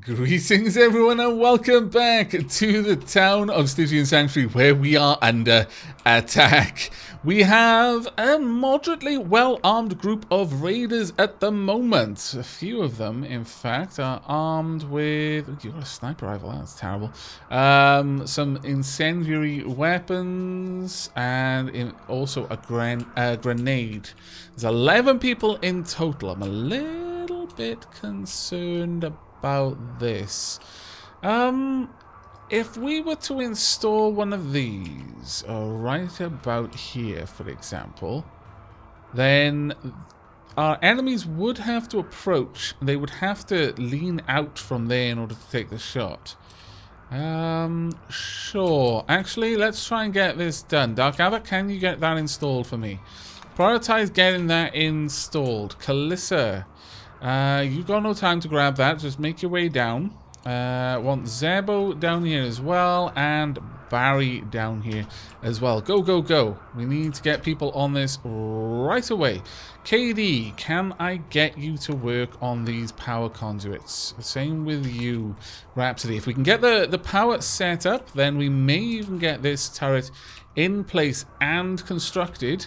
Greetings everyone and welcome back to the town of Stygian Sanctuary, where we are under attack. We have a moderately well-armed group of raiders at the moment. A few of them, in fact, are armed with... Ooh, you've got a sniper rifle, that's terrible. Some incendiary weapons and also a grenade. There's 11 people in total. I'm a little bit concerned about this. If we were to install one of these right about here, for example, then our enemies would have to approach. They would have to lean out from there in order to take the shot. Sure. Actually, let's try and get this done. Dark Abbot, can you get that installed for me? Prioritize getting that installed. Kalissa, you've got no time to grab that. Just make your way down. Want Zebo down here as well, and Barry down here as well. Go, go, go. We need to get people on this right away. KD, can I get you to work on these power conduits? Same with you, Rhapsody. If we can get the power set up, then we may even get this turret in place and constructed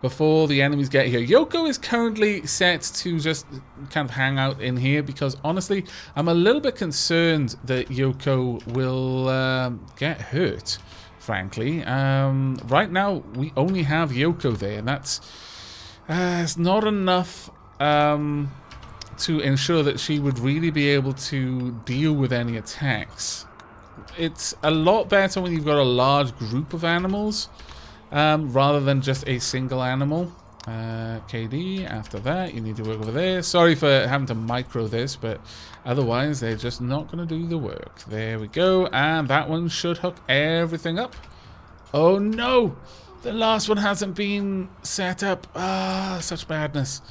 before the enemies get here. Yoko is currently set to just kind of hang out in here because, honestly, I'm a little bit concerned that Yoko will get hurt, frankly. Right now, we only have Yoko there, and that's it's not enough to ensure that she would really be able to deal with any attacks. It's a lot better when you've got a large group of animals, rather than just a single animal. KD, after that, you need to work over there. Sorry for having to micro this, but otherwise they're just not going to do the work. There we go, and that one should hook everything up. Oh no! The last one hasn't been set up. Ah, such badness.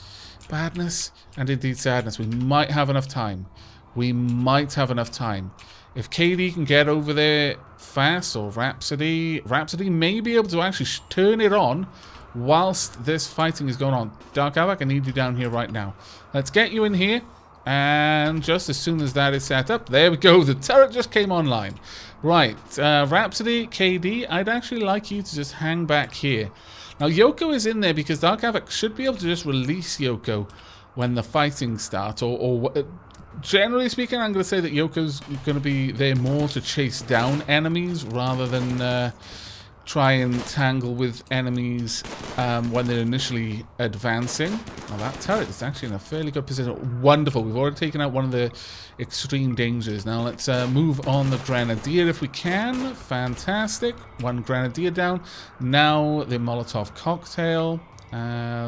Badness, and indeed sadness. We might have enough time. We might have enough time. If KD can get over there fast, or Rhapsody, may be able to actually turn it on whilst this fighting is going on. Dark Avak, I need you down here right now. Let's get you in here, and just as soon as that is set up, there we go, the turret just came online. Right, Rhapsody, KD, I'd actually like you to just hang back here. Now, Yoko is in there because Dark Avak should be able to just release Yoko when the fighting starts, or generally speaking, I'm going to say that Yoko's going to be there more to chase down enemies rather than try and tangle with enemies when they're initially advancing. Now that turret is actually in a fairly good position. Wonderful. We've already taken out one of the extreme dangers. Now let's move on the Grenadier if we can. Fantastic. One Grenadier down. Now the Molotov cocktail.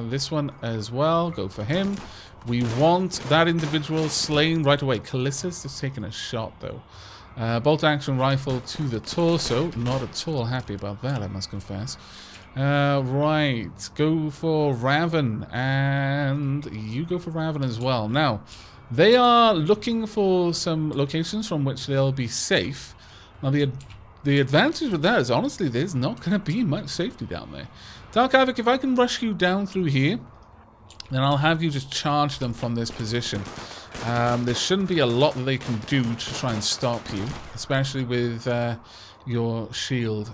This one as well. Go for him. We want that individual slain right away. Calissa's just taking a shot, though. Bolt action rifle to the torso. Not at all happy about that, I must confess. Right, go for Raven. And you go for Raven as well. Now, they are looking for some locations from which they'll be safe. Now, the advantage with that is, honestly, there's not going to be much safety down there. Dark Havoc, if I can rush you down through here, then I'll have you just charge them from this position. There shouldn't be a lot that they can do to try and stop you, especially with your shield.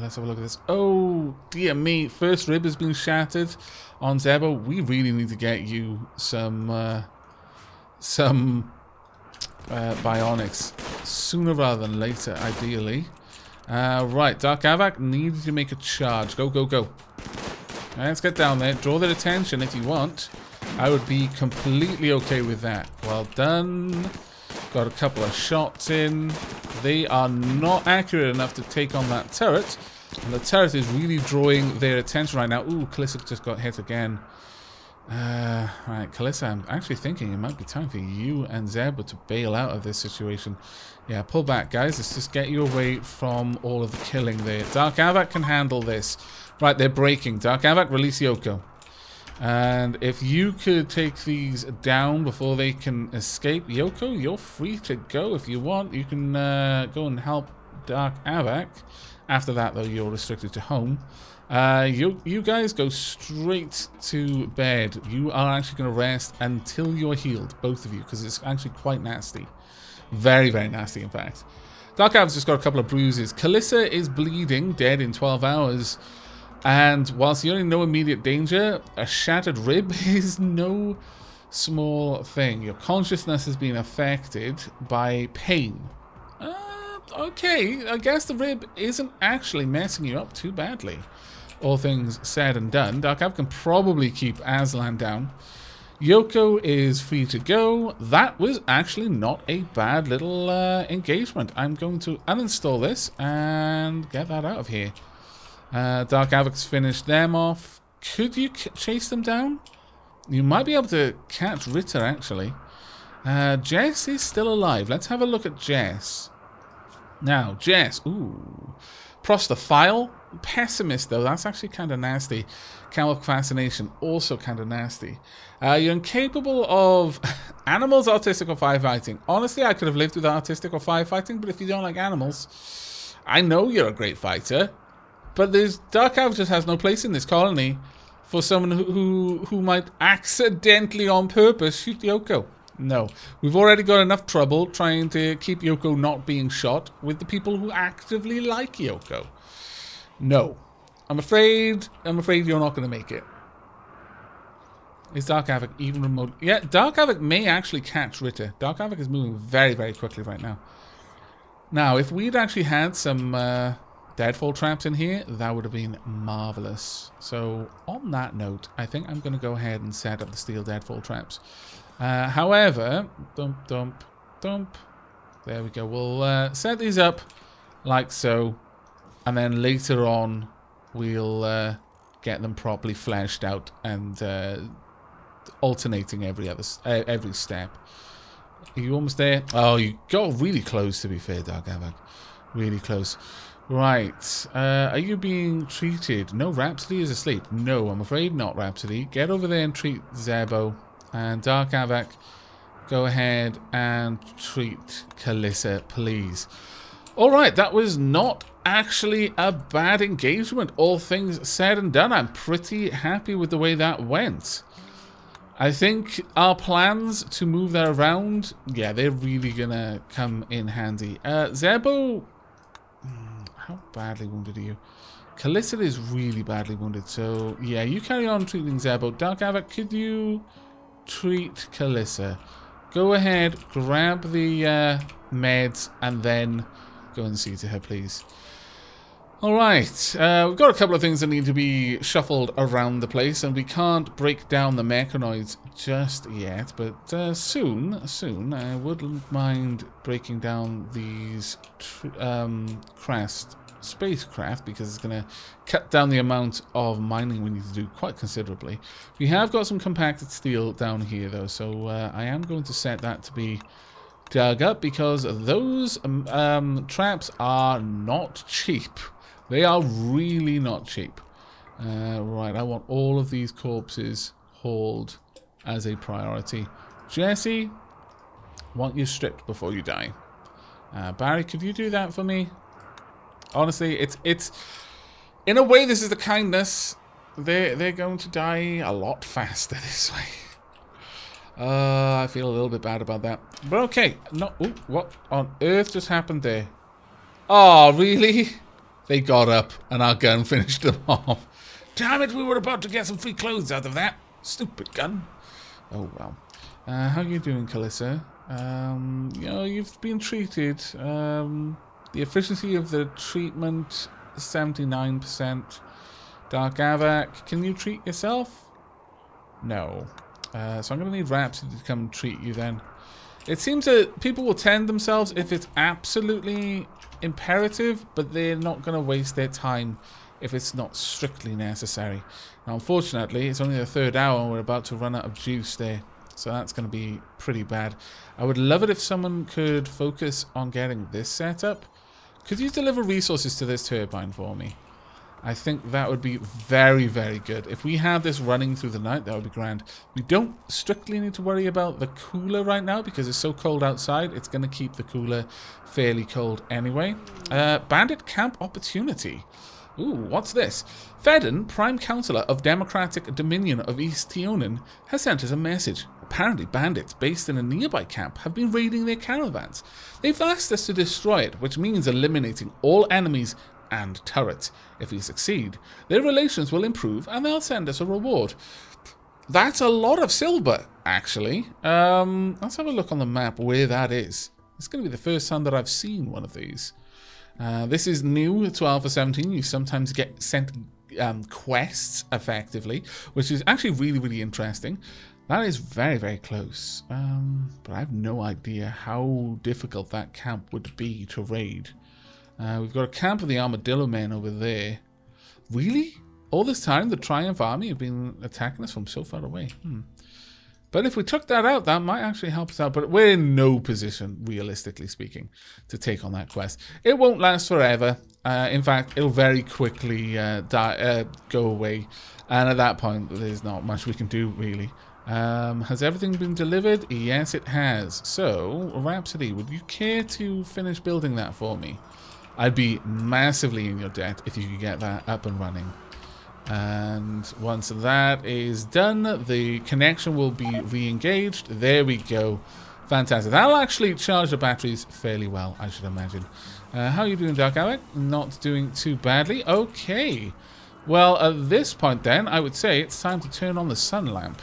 Let's have a look at this. Oh, dear me. First rib has been shattered on Zebo. We really need to get you some bionics sooner rather than later, ideally. Right, Dark Avak needs to make a charge. Go, go, go. Let's get down there. Draw their attention if you want. I would be completely okay with that. Well done. Got a couple of shots in. They are not accurate enough to take on that turret. And the turret is really drawing their attention right now. Ooh, Kalissa just got hit again. Right, Kalissa, I'm actually thinking it might be time for you and Zebo to bail out of this situation. Yeah, pull back, guys. Let's just get you away from all of the killing there. Dark Avak can handle this. Right, they're breaking. Dark Avak, release Yoko. And if you could take these down before they can escape, Yoko, you're free to go if you want. You can go and help Dark Avak. After that, though, you're restricted to home. You guys go straight to bed. You are actually going to rest until you're healed, both of you, because it's actually quite nasty. Very, very nasty, in fact. Dark Ave's just got a couple of bruises. Kalissa is bleeding, dead in 12 hours. And whilst you're in no immediate danger, a shattered rib is no small thing. Your consciousness has been affected by pain. Okay, I guess the rib isn't actually messing you up too badly. All things said and done, Dark Ave can probably keep Aslan down. Yoko is free to go. That was actually not a bad little engagement. I'm going to uninstall this and get that out of here. Dark Avoc's finished them off. Could you chase them down? You might be able to catch Ritter, actually. Jess is still alive. Let's have a look at Jess. Now, Jess. Ooh. Prostophile. Pessimist, though. That's actually kind of nasty. Coward fascination. Also kind of nasty. You're incapable of animals, artistic, or firefighting. Honestly, I could have lived without artistic or firefighting, but if you don't like animals, I know you're a great fighter. But this Dark Ave just has no place in this colony for someone who might accidentally, on purpose, shoot Yoko. No. We've already got enough trouble trying to keep Yoko not being shot with the people who actively like Yoko. No. I'm afraid you're not going to make it. Is Dark Ave even remote? Yeah, Dark Ave may actually catch Ritter. Dark Ave is moving very, very quickly right now. Now, if we'd actually had some deadfall traps in here, that would have been marvelous. So, on that note, I think I'm going to go ahead and set up the steel deadfall traps. However, dump, dump, dump. There we go. We'll set these up like so. And then later on, we'll get them properly fleshed out and alternating every step. Are you almost there? Oh, you got really close, to be fair, Dark Ave. Really close. Right. Are you being treated? No, Rhapsody is asleep. No, I'm afraid not, Rhapsody. Get over there and treat Zebo. And Dark Ave, go ahead and treat Kalissa, please. All right, that was not actually a bad engagement, all things said and done. I'm pretty happy with the way that went. I think our plans to move that around, yeah, they're really going to come in handy. Zebo, how badly wounded are you? Kalissa is really badly wounded, so yeah, you carry on treating Zebo. Dark Ave, could you treat Kalissa? Go ahead, grab the meds, and then go and see to her, please. Alright, we've got a couple of things that need to be shuffled around the place, and we can't break down the mechanoids just yet, but soon, I wouldn't mind breaking down these Crest spacecraft, because it's going to cut down the amount of mining we need to do quite considerably. We have got some compacted steel down here, though, so I am going to set that to be dug up, because those traps are not cheap. They are really not cheap. Right, I want all of these corpses hauled as a priority. Jesse, want you stripped before you die. Barry, could you do that for me? Honestly, it's in a way, this is the kindness. They're going to die a lot faster this way. I feel a little bit bad about that. But okay. No, ooh, what on earth just happened there? Oh, really? They got up and our gun finished them off. Damn it, we were about to get some free clothes out of that. Stupid gun. Oh, well. How are you doing, Kalissa? You know, you've been treated. The efficiency of the treatment, 79%. Dark Avak, can you treat yourself? No. So I'm going to need Rhapsody to come and treat you then. It seems that people will tend themselves if it's absolutely imperative, but they're not going to waste their time if it's not strictly necessary. Now, unfortunately, it's only the third hour and we're about to run out of juice there. So that's going to be pretty bad. I would love it if someone could focus on getting this set up. Could you deliver resources to this turbine for me? I think that would be very, very good. If we had this running through the night, that would be grand. We don't strictly need to worry about the cooler right now because it's so cold outside. It's going to keep the cooler fairly cold anyway. Bandit Camp Opportunity. Ooh, what's this? Fedan, Prime Counselor of Democratic Dominion of East Tionin, has sent us a message. Apparently bandits based in a nearby camp have been raiding their caravans. They've asked us to destroy it, which means eliminating all enemies and turrets. If we succeed, their relations will improve and they'll send us a reward. That's a lot of silver, actually. Let's have a look on the map where that is. It's going to be the first time that I've seen one of these. This is new to Alpha 17. You sometimes get sent quests, effectively, which is actually really, really interesting. That is very, very close. But I have no idea how difficult that camp would be to raid. We've got a camp of the Armadillo Men over there. Really? All this time, the Triumph Army have been attacking us from so far away. But if we took that out, that might actually help us out. But we're in no position, realistically speaking, to take on that quest. It won't last forever. In fact, it'll very quickly go away. And at that point, there's not much we can do, really. Has everything been delivered? Yes, it has. So, Rhapsody, would you care to finish building that for me? I'd be massively in your debt if you could get that up and running. And once that is done, the connection will be re-engaged. There we go. Fantastic. That'll actually charge the batteries fairly well, I should imagine. How are you doing, Dark Alec? Not doing too badly. Okay. Well, at this point then, I would say it's time to turn on the sun lamp.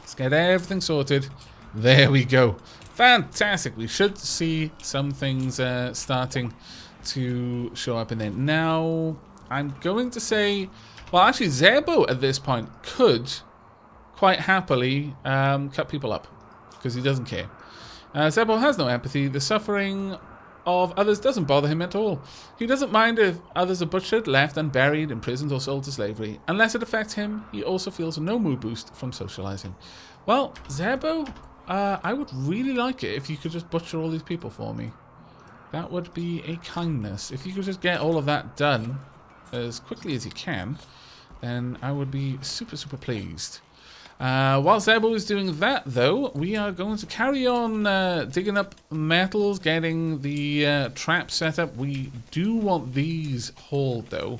Let's get everything sorted. There we go. Fantastic. We should see some things starting to show up in there. Now, I'm going to say... Well, actually, Zebo at this point could quite happily cut people up because he doesn't care. Zebo has no empathy. The suffering of others doesn't bother him at all. He doesn't mind if others are butchered, left unburied, imprisoned, or sold to slavery. Unless it affects him, he also feels no mood boost from socializing. Well, Zebo, I would really like it if you could just butcher all these people for me. That would be a kindness. If you could just get all of that done as quickly as you can, then I would be super, super pleased. While Zebo is doing that, though, we are going to carry on digging up metals, getting the trap set up. We do want these hauled, though,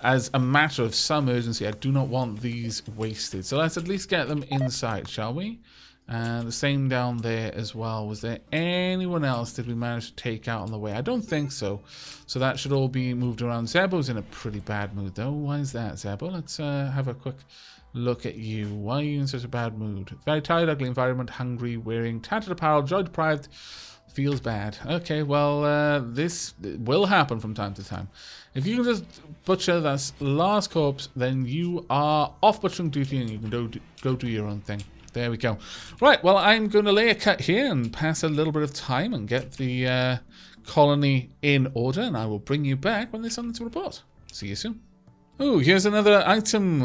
as a matter of some urgency. I do not want these wasted. So let's at least get them inside, shall we? The same down there as well. Was there anyone else did we manage to take out on the way? I don't think so. So that should all be moved around. Zebo's in a pretty bad mood, though. Why is that, Zebo? Let's have a quick look at you. Why are you in such a bad mood? Very tired, ugly environment, hungry, wearing, tattered apparel, joy-deprived, feels bad. Okay, well, this will happen from time to time. If you can just butcher that last corpse, then you are off butchering duty and you can go do your own thing. There we go. Right, well, I'm going to lay a cut here and pass a little bit of time and get the colony in order, and I will bring you back when there's something to report. See you soon. Oh, here's another item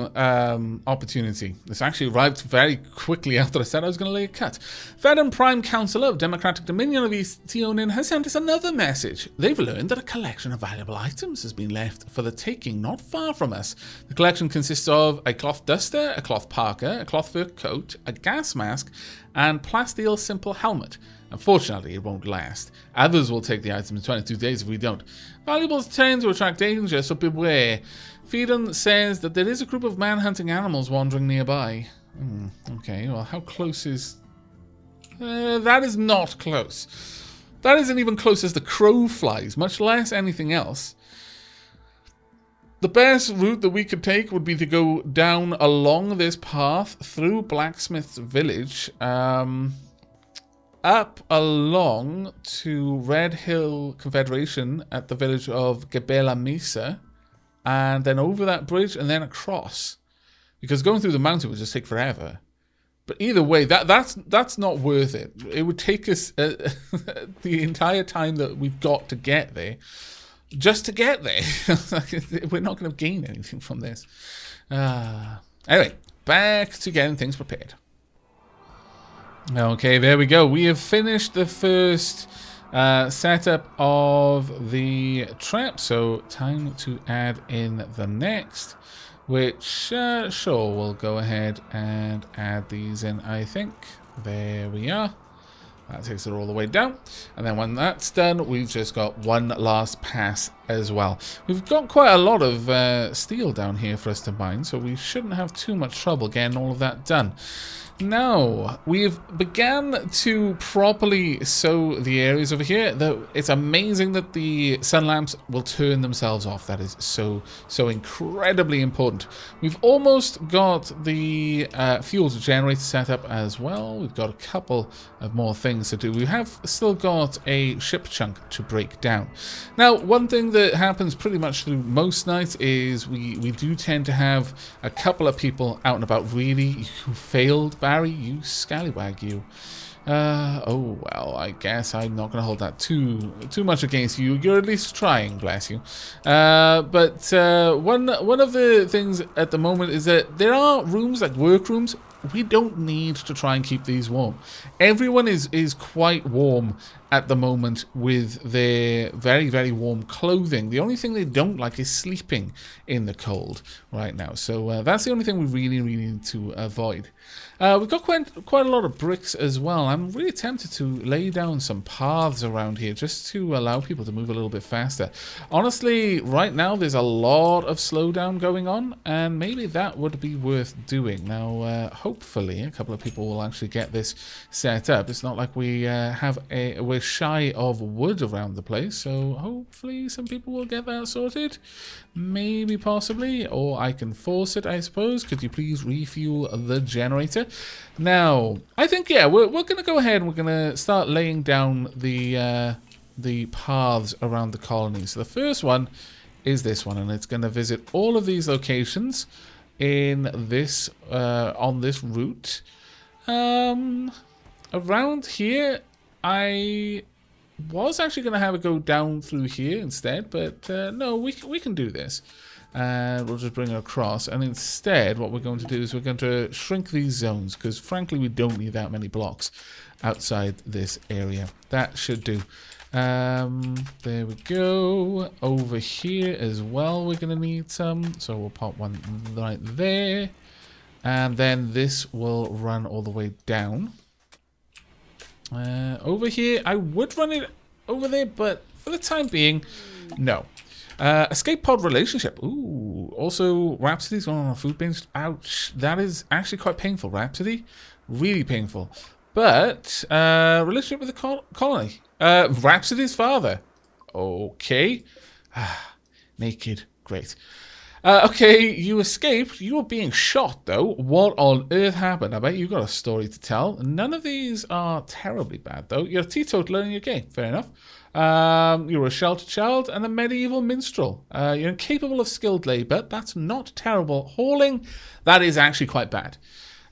opportunity. This actually arrived very quickly after I said I was going to lay a cut. Fedan, Prime Counselor of Democratic Dominion of East Tionin, has sent us another message. They've learned that a collection of valuable items has been left for the taking not far from us. The collection consists of a cloth duster, a cloth parka, a cloth fur coat, a gas mask, and plasteel simple helmet. Unfortunately, it won't last. Others will take the item in 22 days if we don't. Valuables tend to attract danger, so beware. Fedan says that there is a group of man-hunting animals wandering nearby. Okay, well, how close is... that is not close. That isn't even close as the crow flies, much less anything else. The best route that we could take would be to go down along this path through Blacksmith's Village, up along to Red Hill Confederation at the village of Gebela Mesa, and then over that bridge and then across, because going through the mountain would just take forever. But either way, that's not worth it. It would take us the entire time that we've got to get there, just to get there. We're not going to gain anything from this. Anyway, back to getting things prepared. Okay, there we go. We have finished the first setup of the trap, so time to add in the next, which sure, we'll go ahead and add these in, I think. There we are. That takes it all the way down. And then when that's done, we've just got one last pass as well. We've got quite a lot of steel down here for us to mine, so we shouldn't have too much trouble getting all of that done. Now, we've began to properly sow the areas over here. Though it's amazing that the sun lamps will turn themselves off. That is so, so incredibly important. We've almost got the fuel generator set up as well. We've got a couple of more things to do. We have still got a ship chunk to break down. Now, one thing that happens pretty much through most nights is we do tend to have a couple of people out and about. Really, who failed, Barry, you scallywag, you. Oh, well, I guess I'm not going to hold that too much against you. You're at least trying, bless you. But one of the things at the moment is that there are rooms, like workrooms, we don't need to try and keep these warm. Everyone is quite warm at the moment with their very, very warm clothing. The only thing they don't like is sleeping in the cold right now. So that's the only thing we really, really need to avoid. We've got quite a lot of bricks as well. I'm really tempted to lay down some paths around here just to allow people to move a little bit faster. Honestly, right now there's a lot of slowdown going on, and maybe that would be worth doing. Now, hopefully a couple of people will actually get this set up. It's not like we we're shy of wood around the place, so hopefully some people will get that sorted. Maybe, possibly, or I can force it, I suppose. Could you please refuel the generator? Now, I think, yeah, we're going to go ahead and we're going to start laying down the paths around the colony. So the first one is this one, and it's going to visit all of these locations in this on this route. Around here, I was actually going to have it go down through here instead, but no, we can do this. We'll just bring it across, and instead what we're going to do is we're going to shrink these zones, because frankly we don't need that many blocks outside this area. That should do. There we go. Over here as well we're going to need some, so we'll pop one right there, and then this will run all the way down. Over here, I would run it over there, but for the time being, no. Escape pod relationship. Ooh. Also, Rhapsody's going on a food binge. Ouch. That is actually quite painful, Rhapsody. Really painful. But, relationship with the colony. Rhapsody's father. Okay. Ah, naked. Great. Okay, you escaped. You were being shot, though. What on earth happened? I bet you got a story to tell. None of these are terribly bad, though. You're a teetotaler and you're gay. Fair enough. You're a sheltered child and a medieval minstrel. You're incapable of skilled labor. That's not terrible. Hauling, that is actually quite bad.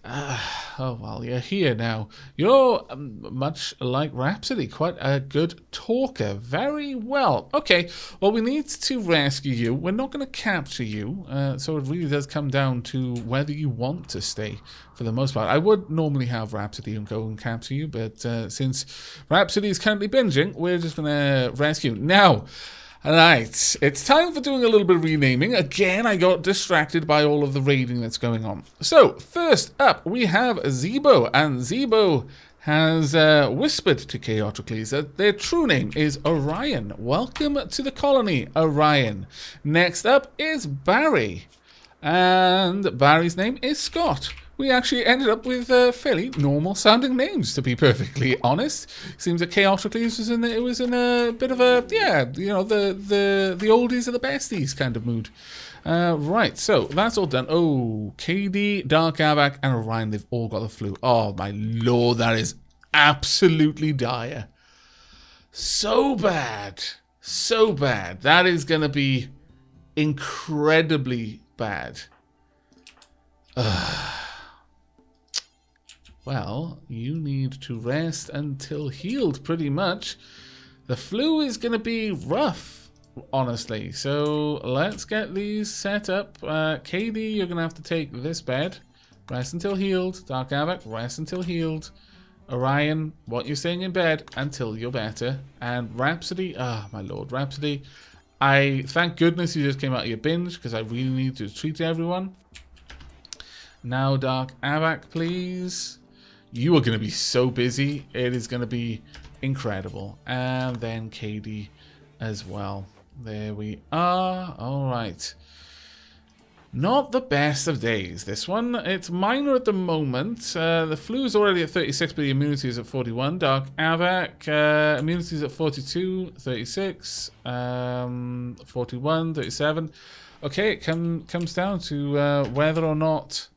Oh, well, you're here now. You're much like Rhapsody, quite a good talker. Very well. Okay, well, we need to rescue you. We're not going to capture you, so it really does come down to whether you want to stay for the most part. I would normally have Rhapsody and go and capture you, but since Rhapsody is currently binging, we're just going to rescue you. Now, alright, it's time for doing a little bit of renaming. Again, I got distracted by all of the raiding that's going on. So, first up, we have Zebo, and Zebo has whispered to Chaotocles that their true name is Orion. Welcome to the colony, Orion. Next up is Barry, and Barry's name is Scott. We actually ended up with fairly normal-sounding names, to be perfectly honest. Seems that Chaotocles was in a bit of a, yeah, you know, the oldies are the besties kind of mood. Right, so that's all done. Oh, KD, Dark Avak, and Orion, they've all got the flu. Oh, my lord, that is absolutely dire. So bad. So bad. That is going to be incredibly bad. Ugh. Well, you need to rest until healed, pretty much. The flu is going to be rough, honestly. So let's get these set up. KD, you're going to have to take this bed. Rest until healed. Dark Havoc, rest until healed. Orion, what you're saying in bed until you're better. And Rhapsody, ah, my lord, Rhapsody. I thank goodness you just came out of your binge, because I really need to treat everyone. Now, Dark Havoc, please. You are going to be so busy. It is going to be incredible. And then Katie as well. There we are. All right. Not the best of days, this one. It's minor at the moment. The flu is already at 36, but the immunity is at 41. Dark Avac, immunity is at 42, 36, 41, 37. Okay, it comes down to whether or not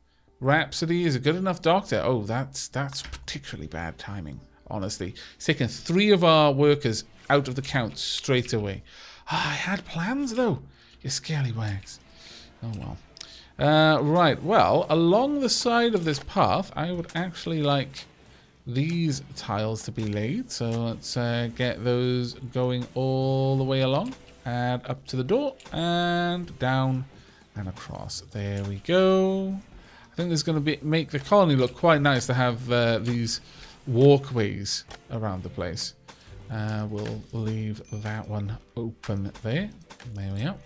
Rhapsody is a good enough doctor. Oh, that's particularly bad timing, honestly. It's taken 3 of our workers out of the count straight away. Ah, I had plans, though. You scallywags. Oh, well. Right, well, along the side of this path, I would actually like these tiles to be laid. So let's get those going all the way along. And up to the door, and down, and across. There we go. I think this is going to make the colony look quite nice to have these walkways around the place. We'll leave that one open there. There we are.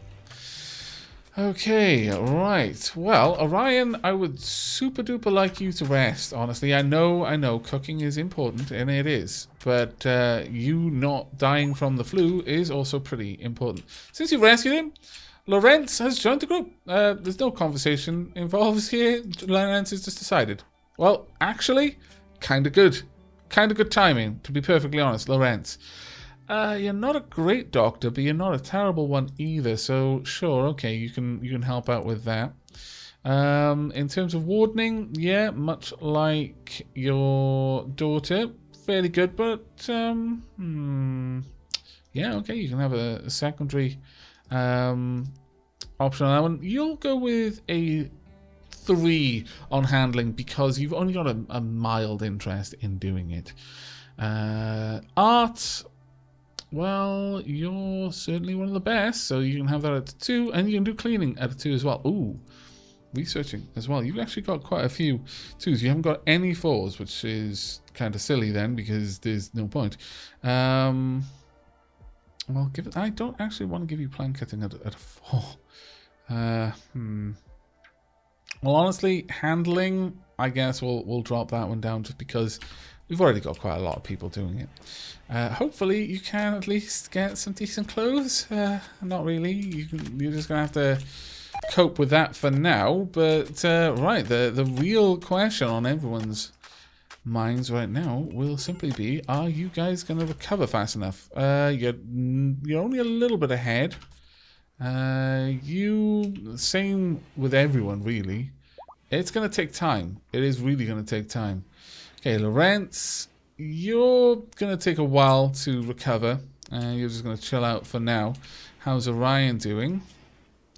Okay, right. Well, Orion, I would super duper like you to rest, honestly. I know, cooking is important, and it is. But you not dying from the flu is also pretty important. Since you rescued him, Lorenz has joined the group. There's no conversation involved here. Lorenz has just decided. Well, actually, kind of good. Kind of good timing, to be perfectly honest, Lorenz. You're not a great doctor, but you're not a terrible one either. So sure, okay, you can help out with that. In terms of wardening, yeah, much like your daughter, fairly good. But yeah, okay, you can have a secondary option on that one. You'll go with a 3 on handling because you've only got a mild interest in doing it. Art. Well, you're certainly one of the best, so you can have that at 2, and you can do cleaning at 2 as well. Ooh, researching as well. You've actually got quite a few 2s. You haven't got any 4s, which is kind of silly then, because there's no point. Well, I don't actually want to give you plan cutting at a 4. Well, honestly, handling, I guess we'll drop that one down just because we've already got quite a lot of people doing it. Hopefully you can at least get some decent clothes. Not really. You're just going to have to cope with that for now. But, right, the real question on everyone's minds right now will simply be, are you guys going to recover fast enough? You're only a little bit ahead. Same with everyone, really. It's going to take time. It is really going to take time. Okay, Lorenz, you're going to take a while to recover. You're just going to chill out for now. How's Orion doing?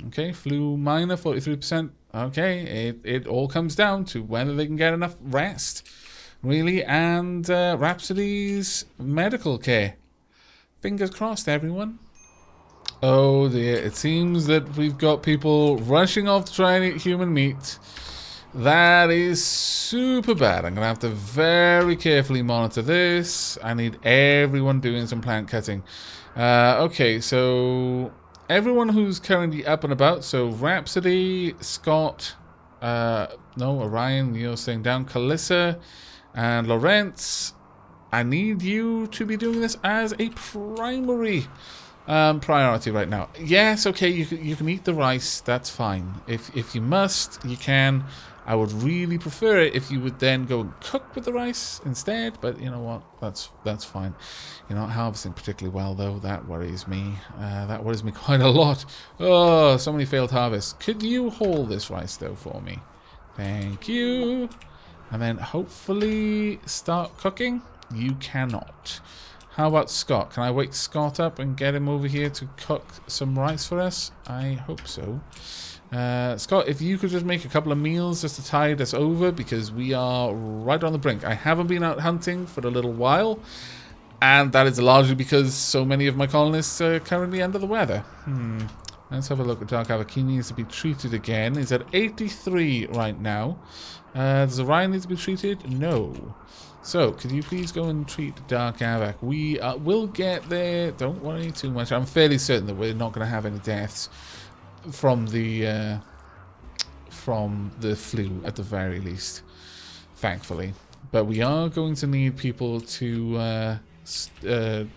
Okay, flu minor, 43%. Okay, it all comes down to whether they can get enough rest, really. And Rhapsody's medical care. Fingers crossed, everyone. Oh dear, it seems that we've got people rushing off to try and eat human meat. That is super bad. I'm going to have to very carefully monitor this. I need everyone doing some plant cutting. Okay, so everyone who's currently up and about. So Rhapsody, Scott, Orion, you're staying down, Calissa, and Lorenz. I need you to be doing this as a primary priority right now. Yes, okay, you can eat the rice. That's fine. If you must, you can. I would really prefer it if you would then go and cook with the rice instead, but you know what, that's fine. You're not harvesting particularly well, though. That worries me. That worries me quite a lot. Oh, so many failed harvests. Could you haul this rice, though, for me? Thank you. And then hopefully start cooking. You cannot. How about Scott? Can I wake Scott up and get him over here to cook some rice for us? I hope so. Scott, if you could just make a couple of meals just to tide us over, because we are right on the brink. I haven't been out hunting for a little while, and that is largely because so many of my colonists are currently under the weather. Let's have a look at Dark Avac. He needs to be treated again. He's at 83 right now. Does Orion need to be treated? No. So, could you please go and treat Dark Avac? We will get there. Don't worry too much. I'm fairly certain that we're not going to have any deaths from the flu, at the very least, thankfully. But we are going to need people to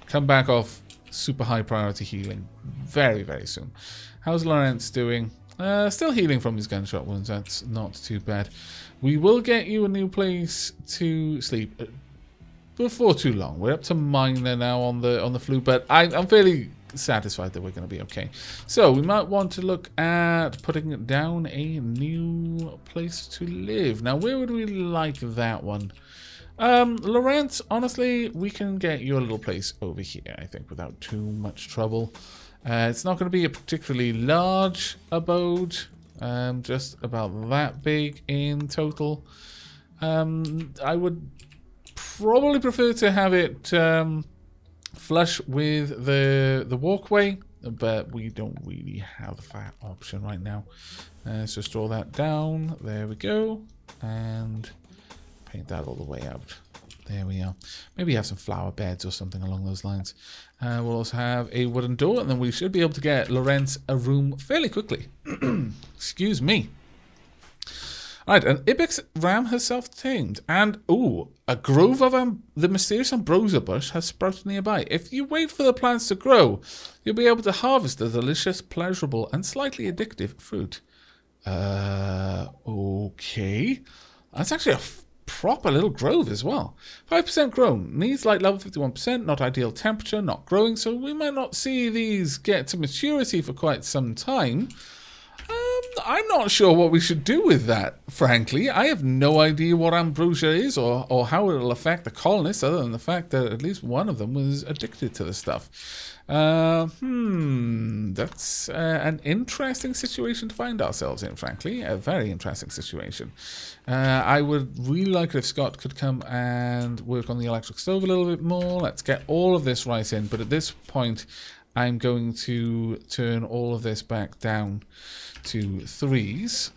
come back off super high priority healing very, very soon. How's Lorenz doing? Still healing from his gunshot wounds. That's not too bad. We will get you a new place to sleep before too long. We're up to minor now on the flu, but I'm fairly satisfied that we're going to be okay. So we might want to look at putting down a new place to live. Now, where would we like that one? Lorenz, honestly, we can get you a little place over here, I think, without too much trouble. It's not going to be a particularly large abode, just about that big in total. I would probably prefer to have it flush with the walkway, but we don't really have that option right now. Let's just draw that down. There we go. And paint that all the way out. There we are. Maybe have some flower beds or something along those lines. We'll also have a wooden door, and then we should be able to get Lorenz a room fairly quickly. Excuse me. Alright, an ibex ram has self-tamed, and ooh, a grove of the mysterious ambrosia bush has sprouted nearby. If you wait for the plants to grow, you'll be able to harvest the delicious, pleasurable, and slightly addictive fruit. Okay. That's actually a proper little grove as well. 5% grown. Needs light level 51%. Not ideal temperature. Not growing. So we might not see these get to maturity for quite some time. I'm not sure what we should do with that, frankly. I have no idea what ambrosia is or how it'll affect the colonists, other than the fact that at least one of them was addicted to the stuff. That's an interesting situation to find ourselves in, frankly. A very interesting situation. I would really like it if Scott could come and work on the electric stove a little bit more. Let's get all of this right in, but at this point, I'm going to turn all of this back down to 3s.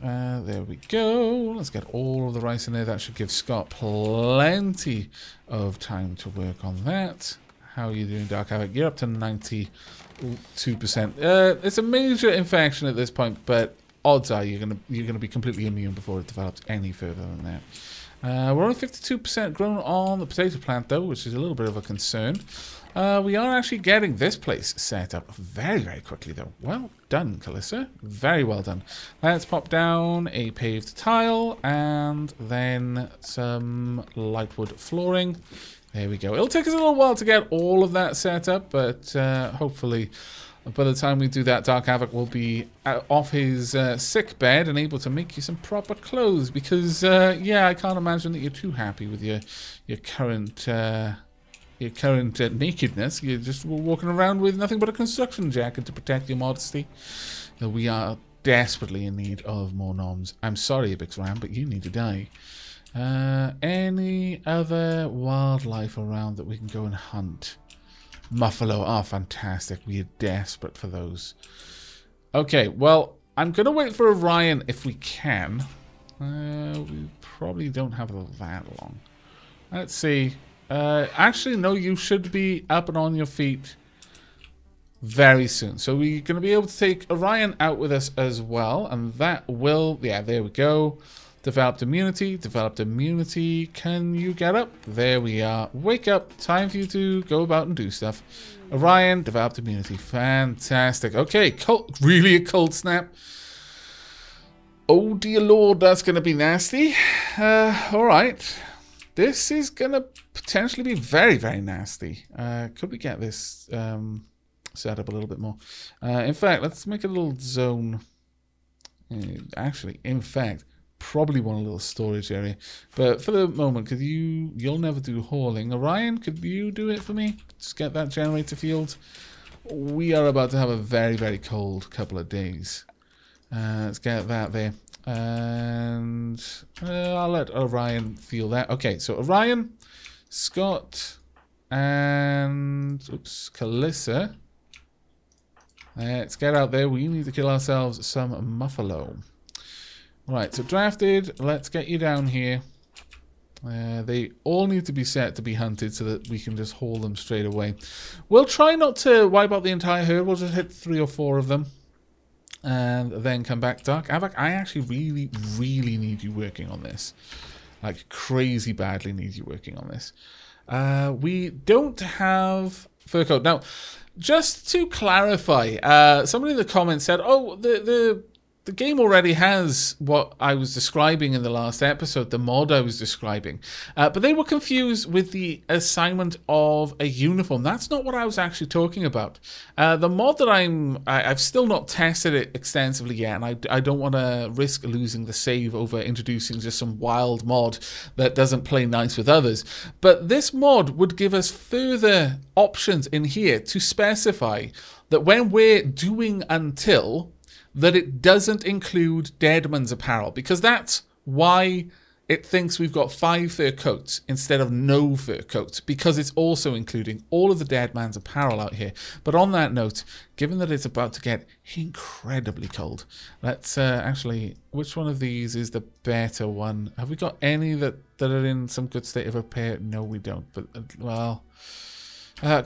There we go. Let's get all of the rice in there. That should give Scott plenty of time to work on that. How are you doing, Dark Havoc? You're up to 92%. It's a major infection at this point, but odds are you're gonna be completely immune before it develops any further than that. We're only 52% grown on the potato plant, though, which is a little bit of a concern. We are actually getting this place set up very, very quickly, though. Well done, Calissa. Very well done. Let's pop down a paved tile and then some lightwood flooring. There we go. It'll take us a little while to get all of that set up, but hopefully by the time we do that, Dark Havoc will be off his sick bed and able to make you some proper clothes, because, yeah, I can't imagine that you're too happy with your current... your current nakedness. You're just walking around with nothing but a construction jacket to protect your modesty. We are desperately in need of more noms. I'm sorry, Ibix Ram, but you need to die. Any other wildlife around that we can go and hunt? Muffalo are fantastic. We are desperate for those. Okay, well, I'm going to wait for Orion if we can. We probably don't have that long. Let's see. Actually, no, you should be up and on your feet very soon. So we're going to be able to take Orion out with us as well. And that will, yeah, there we go. Developed immunity, developed immunity. Can you get up? There we are. Wake up. Time for you to go about and do stuff. Orion, developed immunity. Fantastic. Okay, cold, really a cold snap. Oh, dear Lord, that's going to be nasty. All right. This is going to potentially be very, very nasty. Could we get this set up a little bit more? In fact, let's make a little zone. Actually, in fact, probably want a little storage area. But for the moment, could you'll never do hauling. Orion, could you do it for me? Just get that generator field. We are about to have a very, very cold couple of days. Let's get that there. And I'll let Orion feel that. Okay, so Orion, Scott, and oops, Calissa. Let's get out there. We need to kill ourselves some muffalo. Right, so drafted. Let's get you down here. They all need to be set to be hunted so that we can just haul them straight away. We'll try not to wipe out the entire herd. We'll just hit 3 or 4 of them. And then come back. Dark Havoc, I actually really, really need you working on this. Like, crazy badly needs you working on this. We don't have fur coat. Now, just to clarify, somebody in the comments said, oh, the game already has what I was describing in the last episode, the mod I was describing. But they were confused with the assignment of a uniform. That's not what I was actually talking about. The mod that I've still not tested it extensively yet, and I don't want to risk losing the save over introducing just some wild mod that doesn't play nice with others. But this mod would give us further options in here to specify that when we're doing until, that it doesn't include Deadman's apparel, because that's why it thinks we've got 5 fur coats instead of no fur coats, because it's also including all of the Deadman's apparel out here. But on that note, given that it's about to get incredibly cold, let's actually, which one of these is the better one? Have we got any that are in some good state of repair? No, we don't, but well...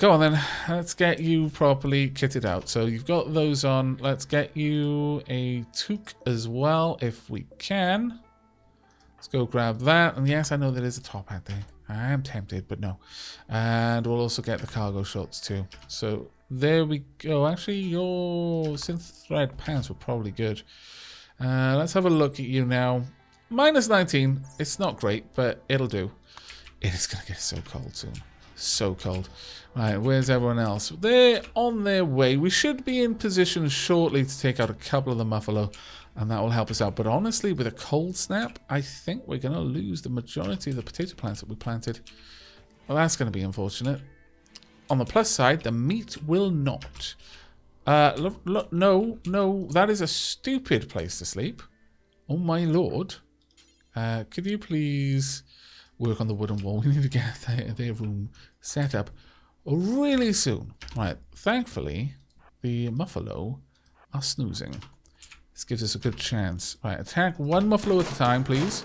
go on then, let's get you properly kitted out. So you've got those on, let's get you a toque as well if we can. Let's go grab that, and yes, I know there is a top hat there. I am tempted, but no. And we'll also get the cargo shorts too. So there we go. Actually, your synth thread pants were probably good. Let's have a look at you now. Minus 19, it's not great, but it'll do. It is going to get so cold soon. So cold. Right, where's everyone else? They're on their way. We should be in position shortly to take out a couple of the Muffalo, and that will help us out. But honestly, with a cold snap, I think we're going to lose the majority of the potato plants that we planted. Well, that's going to be unfortunate. On the plus side, the meat will not. Look, no, that is a stupid place to sleep. Oh, my lord. Could you please... work on the wooden wall. We need to get their room set up really soon. Right, thankfully, the Muffalo are snoozing. This gives us a good chance. Right, attack one Muffalo at a time, please.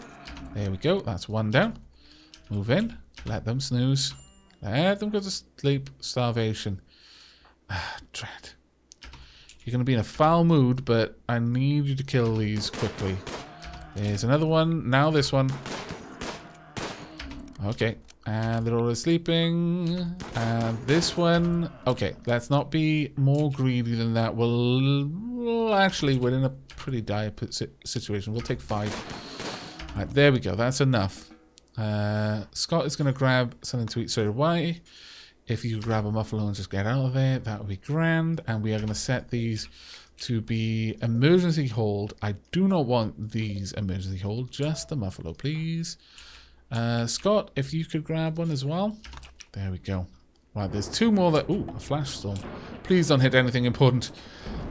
There we go, that's one down. Move in, let them snooze. Let them go to sleep. Starvation. Ah, dread. You're going to be in a foul mood, but I need you to kill these quickly. There's another one, now this one. Okay, and they're already sleeping. And this one... okay, let's not be more greedy than that. Well, actually, we're in a pretty dire situation. We'll take 5. Right, there we go. That's enough. Scott is going to grab something to eat straight away. If you grab a Muffalo and just get out of there, that would be grand. And we are going to set these to be emergency hold. I do not want these emergency hold. Just the Muffalo, please. Scott, if you could grab one as well. There we go. Right, there's 2 more that... ooh, a flash storm. Please don't hit anything important.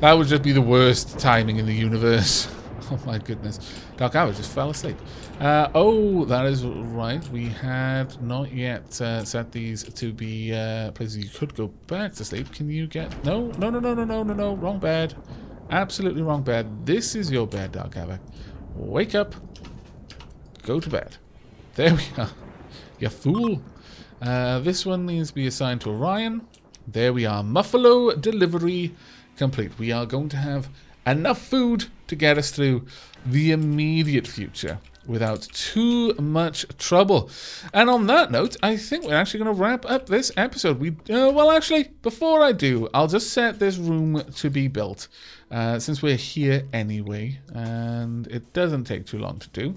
That would just be the worst timing in the universe. Oh my goodness. Dark Hour just fell asleep. Oh, that is right. We had not yet set these to be places you could go back to sleep. Can you get... No. Wrong bed. Absolutely wrong bed. This is your bed, Dark Hour. Wake up. Go to bed. There we are. You fool. This one needs to be assigned to Orion. There we are. Muffalo delivery complete. We are going to have enough food to get us through the immediate future without too much trouble. And on that note, I think we're actually going to wrap up this episode. We well, actually, before I do, I'll just set this room to be built since we're here anyway, and it doesn't take too long to do.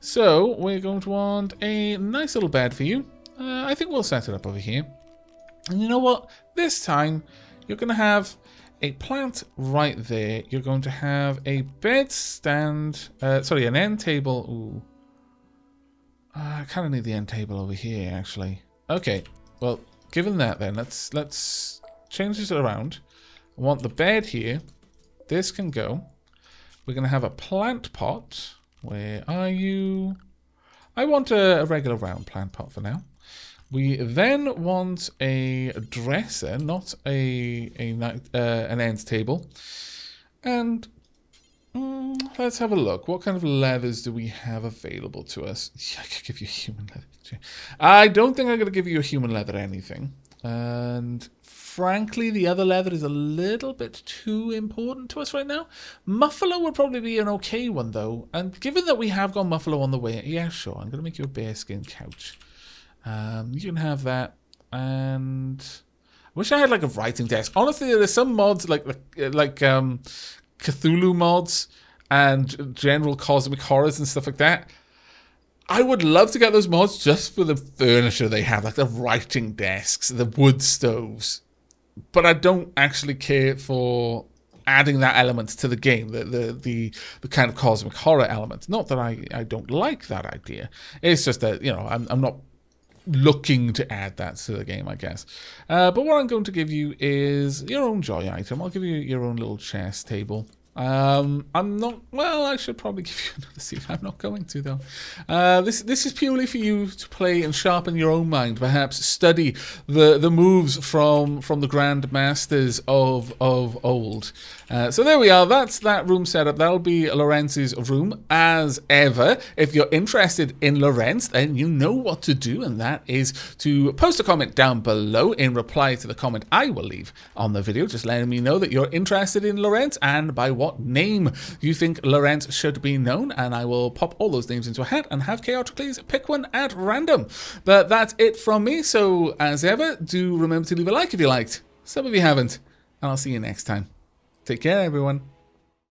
So we're going to want a nice little bed for you. I think we'll set it up over here. And you know what? This time, you're going to have... a plant right there. You're going to have a bed stand. Sorry, an end table. Ooh, I kind of need the end table over here, actually. Okay. Well, given that, then let's change this around. I want the bed here. This can go. We're going to have a plant pot. Where are you? I want a regular round plant pot for now. We then want a dresser, not an end table. And let's have a look. What kind of leathers do we have available to us? Yeah, I could give you a human leather. I don't think I'm going to give you a human leather anything. And frankly, the other leather is a little bit too important to us right now. Muffalo would probably be an okay one, though. And given that we have got Muffalo on the way... Yeah, sure. I'm going to make you a bearskin couch. You can have that. And... I wish I had, like, a writing desk. Honestly, there are some mods, like Cthulhu mods and general cosmic horrors and stuff like that. I would love to get those mods just for the furniture they have, like the writing desks, the wood stoves. But I don't actually care for adding that element to the game, the kind of cosmic horror element. Not that I don't like that idea. It's just that, you know, I'm not looking to add that to the game, I guess. But what I'm going to give you is your own joy item. I'll give you your own little chess table. I'm not, well, I should probably give you another seat. I'm not going to, though. This is purely for you to play and sharpen your own mind, perhaps study the moves from the grand masters of old. So there we are. That's that room set up. That'll be Lorenz's room, as ever. If you're interested in Lorenz, then you know what to do, and that is to post a comment down below in reply to the comment I will leave on the video, just letting me know that you're interested in Lorenz and by what name you think Lorenz should be known, and I will pop all those names into a hat and have Chaotocles pick one at random. But that's it from me, so as ever, do remember to leave a like if you liked. Some of you haven't, and I'll see you next time. Take care, everyone.